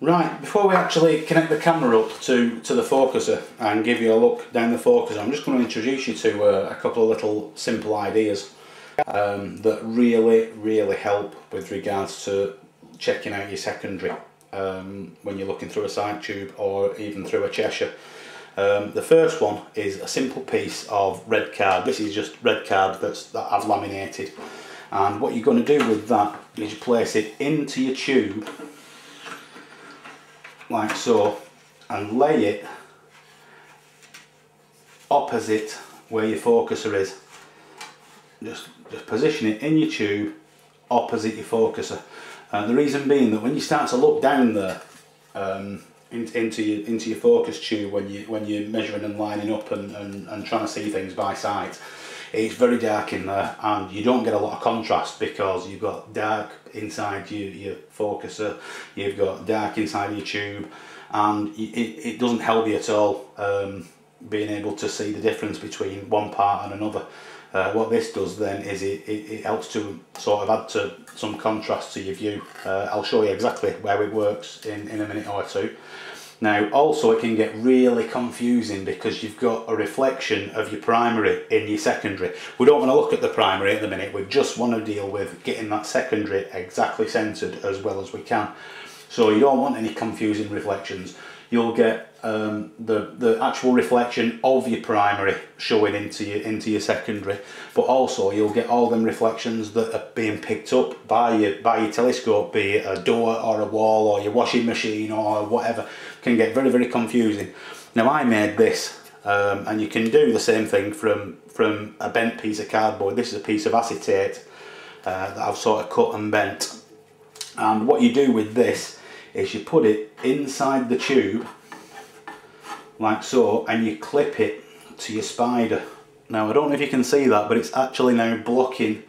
Right, before we actually connect the camera up to the focuser and give you a look down the focuser, I'm just going to introduce you to a couple of little simple ideas that really help with regards to checking out your secondary when you're looking through a sight tube or even through a Cheshire. The first one is a simple piece of red card. This is just red card that I've laminated, and what you're going to do with that is you place it into your tube like so, and lay it opposite where your focuser is. Just position it in your tube opposite your focuser. The reason being that when you start to look down there into your focus tube, when you're measuring and lining up and trying to see things by sight, it's very dark in there, and you don't get a lot of contrast because you've got dark inside your focuser, you've got dark inside your tube, and it doesn't help you at all being able to see the difference between one part and another. What this does then is it helps to sort of add to some contrast to your view. I'll show you exactly where it works in a minute or two. Now, also, it can get really confusing because you've got a reflection of your primary in your secondary. We don't want to look at the primary at the minute, we just want to deal with getting that secondary exactly centered as well as we can. So you don't want any confusing reflections. You'll get the actual reflection of your primary showing into your secondary, but also you'll get all them reflections that are being picked up by your telescope, be it a door or a wall or your washing machine or whatever. It can get very, very confusing. Now, I made this, and you can do the same thing from a bent piece of cardboard. This is a piece of acetate that I've sort of cut and bent, and what you do with this is you put it inside the tube like so, and you clip it to your spider. Now, I don't know if you can see that, but it's actually now blocking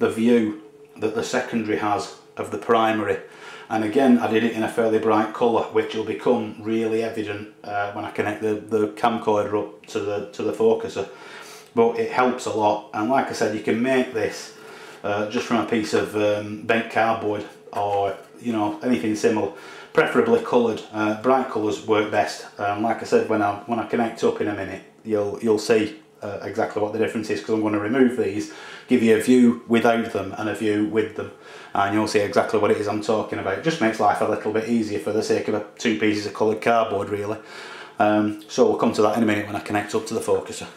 the view that the secondary has of the primary. And again, I did it in a fairly bright colour, which will become really evident when I connect the camcorder up to the focuser. But it helps a lot, and like I said, you can make this just from a piece of bent cardboard or, you know, anything similar, preferably coloured. Bright colours work best. Like I said, when I connect up in a minute, you'll see exactly what the difference is, because I'm going to remove these, give you a view without them and a view with them, and you'll see exactly what it is I'm talking about. It just makes life a little bit easier for the sake of two pieces of coloured cardboard, really. So we'll come to that in a minute when I connect up to the focuser.